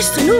अरे सुनो,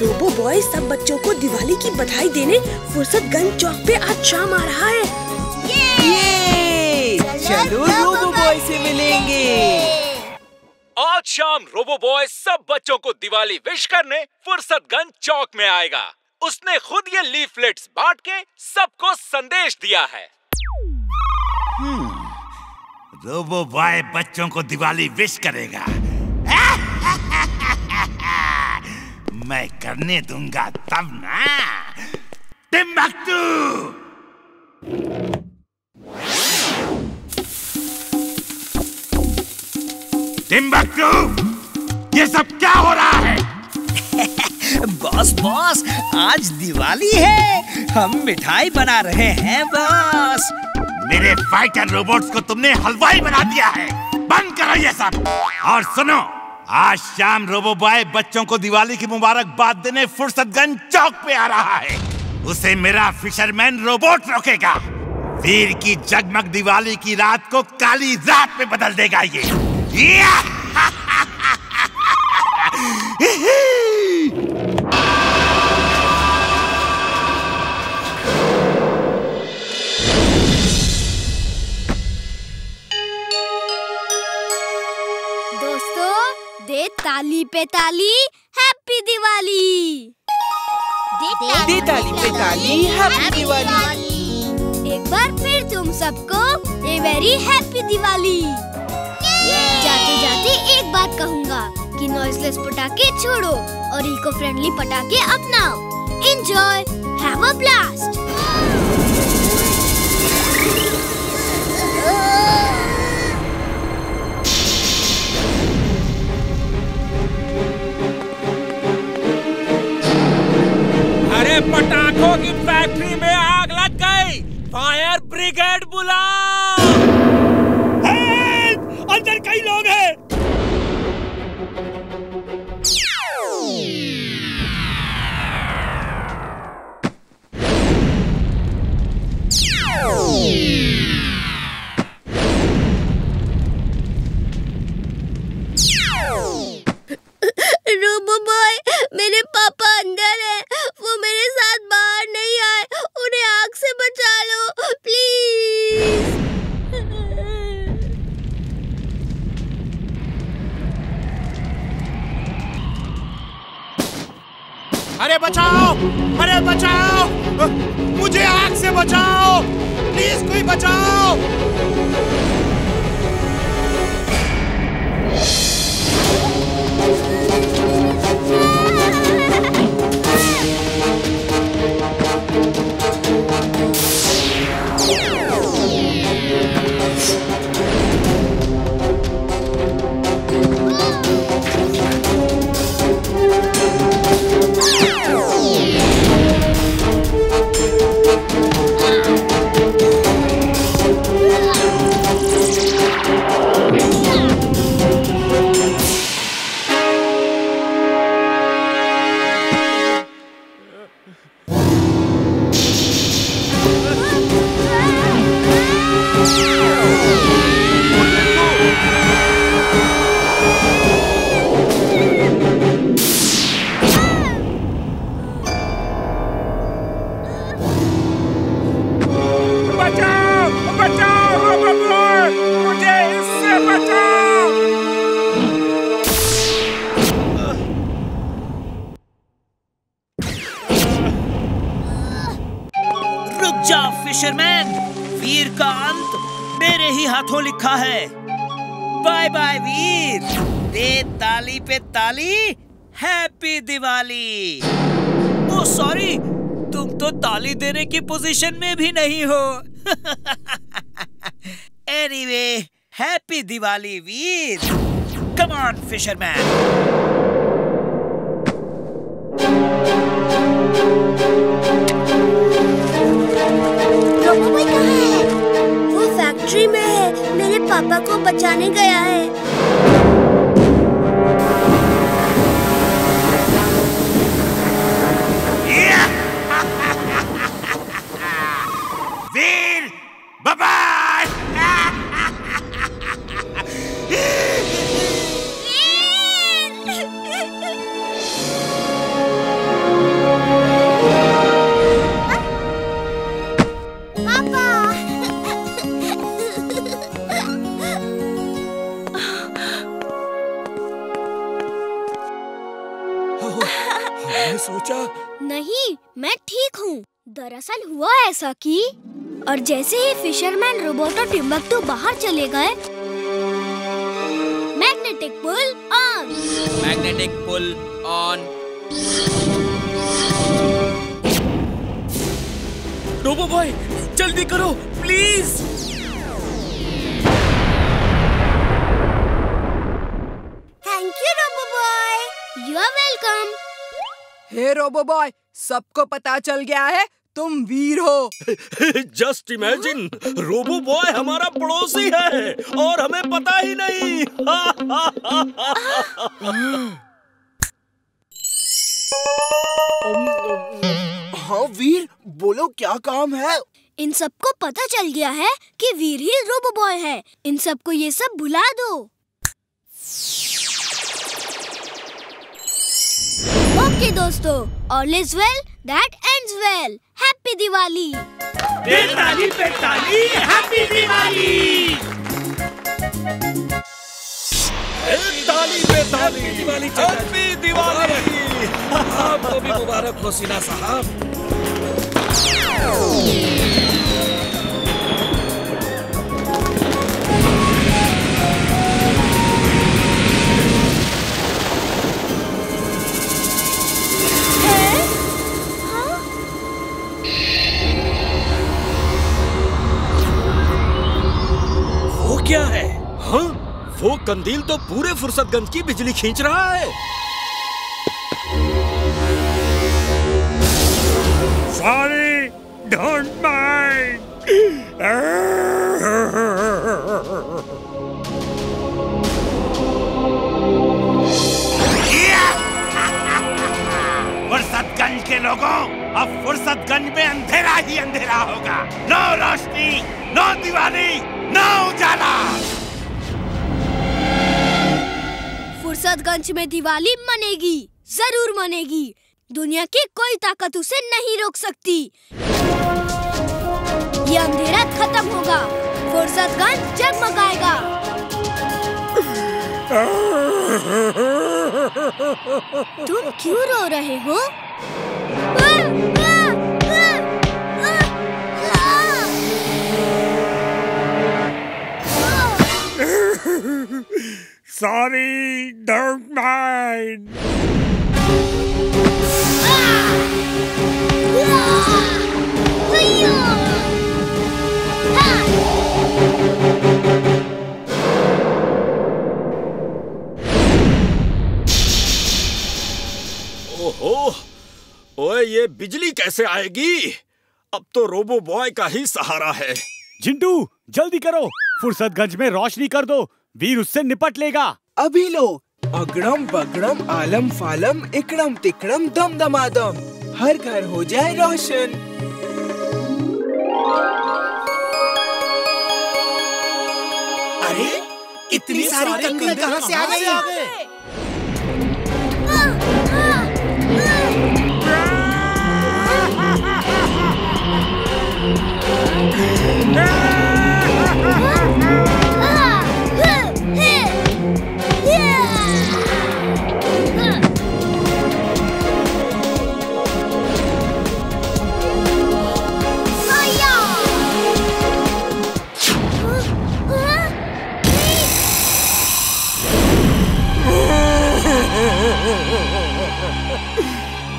robo boy सब बच्चों को दिवाली की बधाई देने फुर्सतगंज चौक पे आज शाम आ रहा है। ये! चलो रोबो बॉय से मिलेंगे। आज शाम रोबो बॉय सब बच्चों को दिवाली विश करने फुर्सतगंज चौक में आएगा। उसने खुद ये लीफलेट्स बांट के सबको संदेश दिया है। रोबो बॉय बच्चों को दिवाली विश करेगा। मैं करने दूंगा तब ना। टिम्बक्तू! टिम्बक्तू! ये सब क्या हो रहा है? बॉस, आज दिवाली है, हम मिठाई बना रहे हैं बॉस। मेरे फाइटर रोबोट्स को तुमने हलवाई बना दिया है। बंद करो ये सब। और सुनो, आज शाम रोबो बॉय बच्चों को दिवाली की मुबारकबाद देने फुर्सतगंज चौक पे आ रहा है। उसे मेरा फिशरमैन रोबोट रोकेगा। वीर की जगमग दिवाली की रात को काली रात में बदल देगा ये। ताली पे ताली हैप्पी दिवाली। दे ताली पे ताली हैप्पी दिवाली। एक बार फिर तुम सबको ए वेरी हैप्पी दिवाली। जाते जाते एक बात कहूँगा कि नॉइसलेस पटाखे छोड़ो और इको फ्रेंडली पटाखे अपनाओ। Enjoy, have a blast. पटाखों की फैक्ट्री में आग लग गई। फायर ब्रिगेड बुलाओ। हेल्प! अंदर कई लोग हैं। रोबो बॉय, मेरे पापा अंदर हैं, वो मेरे साथ बाहर नहीं आए। उन्हें आग से बचा लो प्लीज। अरे बचाओ, अरे बचाओ, मुझे आग से बचाओ प्लीज, कोई बचाओ। फिशरमैन, वीर का अंत मेरे ही हाथों लिखा है। बाय बाय वीर। दे ताली पे ताली हैप्पी दिवाली। ओ सॉरी, तुम तो ताली देने की पोजीशन में भी नहीं हो। Anyway, happy Diwali Veer. Come on fisherman. Factory में है, मेरे पापा को बचाने गया है। वीर, बाय-बाय। सोचा? नहीं, मैं ठीक हूँ। दरअसल हुआ ऐसा कि और जैसे ही फिशरमैन रोबोट और टिम्बक्टू बाहर चले गए, magnetic pull on. Magnetic pull on. Robo boy जल्दी करो please. Thank you, Robo Boy. You are welcome. Hey, Robo Boy, सबको पता चल गया है तुम वीर हो। Just imagine, Robo Boy हमारा पड़ोसी है और हमें पता ही नहीं। हाँ वीर, बोलो क्या काम है? इन सबको पता चल गया है कि वीर ही Robo Boy है। इन सबको ये सब भुला दो। ओके दोस्तों, all is well that ends well. Happy Diwali. दिल ताली पे ताली, हैप्पी दिवाली। दिल ताली पे ताली, हैप्पी दिवाली। आपको भी मुबारक हो सीना साहब। क्या है? हाँ, वो कंदील तो पूरे फुर्सतगंज की बिजली खींच रहा है। Sorry, don't mind. फुर्सतगंज के लोगों, अब फुर्सतगंज में अंधेरा ही अंधेरा होगा। नो रोशनी, नो दिवाली, उजाला। फुर्सतगंज में दिवाली मनेगी, जरूर मनेगी। दुनिया की कोई ताकत उसे नहीं रोक सकती। ये अंधेरा खत्म होगा, फुर्सतगंज जगमगाएगा। तुम क्यों रो रहे हो? Sorry, don't mind. ओहो, ओए ये बिजली कैसे आएगी? अब तो रोबो बॉय का ही सहारा है। जिंटू जल्दी करो, फुर्सतगंज में रोशनी कर दो, वीर उससे निपट लेगा। अभी लो, अगड़म बगड़म आलम फालम इकड़म तिकड़म दम दमादम, हर घर हो जाए रोशन। अरे इतनी सारी कंदील कहाँ से आ गई?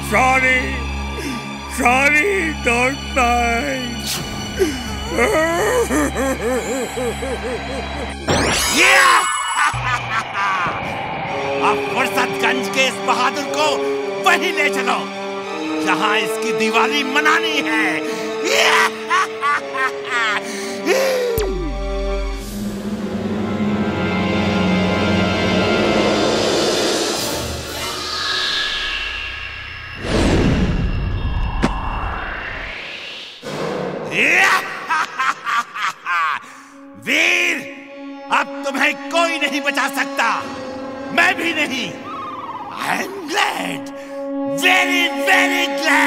Sorry, sorry, don't mind. Yeah! अब फुर्सतगंज के इस बहादुर को वहीं ले चलो, जहाँ इसकी दिवाली मनानी है। Yeah! वीर, अब तुम्हें कोई नहीं बचा सकता, मैं भी नहीं। I am glad, very very glad.